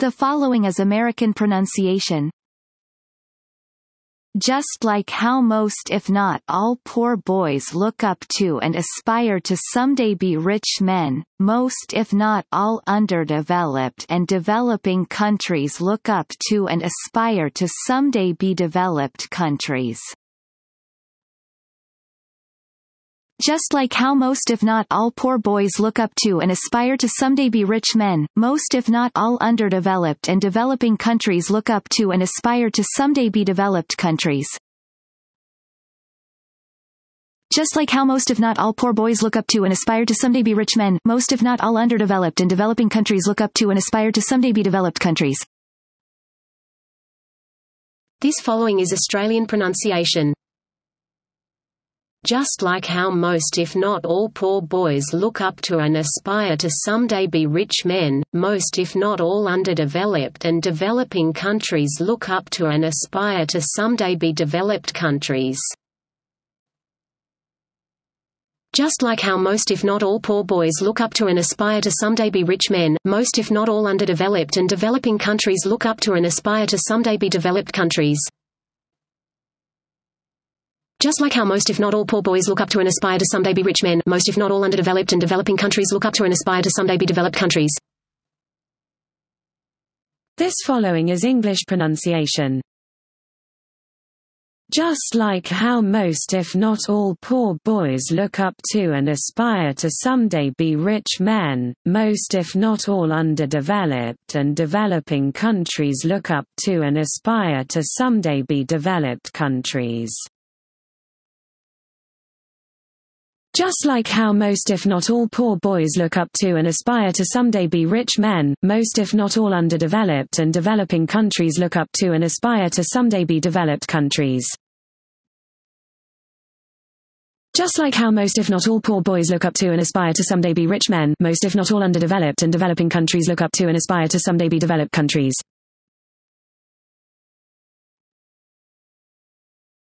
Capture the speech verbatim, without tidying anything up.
The following is American pronunciation. Just like how most if not all poor boys look up to and aspire to someday be rich men, most if not all underdeveloped and developing countries look up to and aspire to someday be developed countries. Just like how most if not all poor boys look up to and aspire to someday be rich men, most if not all underdeveloped and developing countries look up to and aspire to someday be developed countries. Just like how most if not all poor boys look up to and aspire to someday be rich men, most if not all underdeveloped and developing countries look up to and aspire to someday be developed countries. This following is Australian pronunciation. Just like how most if not all poor boys look up to and aspire to someday be rich men, most if not all underdeveloped and developing countries look up to and aspire to someday be developed countries. Just like how most if not all poor boys look up to and aspire to someday be rich men, most if not all underdeveloped and developing countries look up to and aspire to someday be developed countries. Just like how most if not all poor boys look up to and aspire to someday be rich men, most if not all underdeveloped and developing countries look up to and aspire to someday be developed countries. This following is English pronunciation. Just like how most if not all poor boys look up to and aspire to someday be rich men, most if not all underdeveloped and developing countries look up to and aspire to someday be developed countries. Just like how most if not all poor boys look up to and aspire to someday be rich men, most if not all underdeveloped and developing countries look up to and aspire to someday be developed countries. Just like how most if not all poor boys look up to and aspire to someday be rich men, most if not all underdeveloped and developing countries look up to and aspire to someday be developed countries.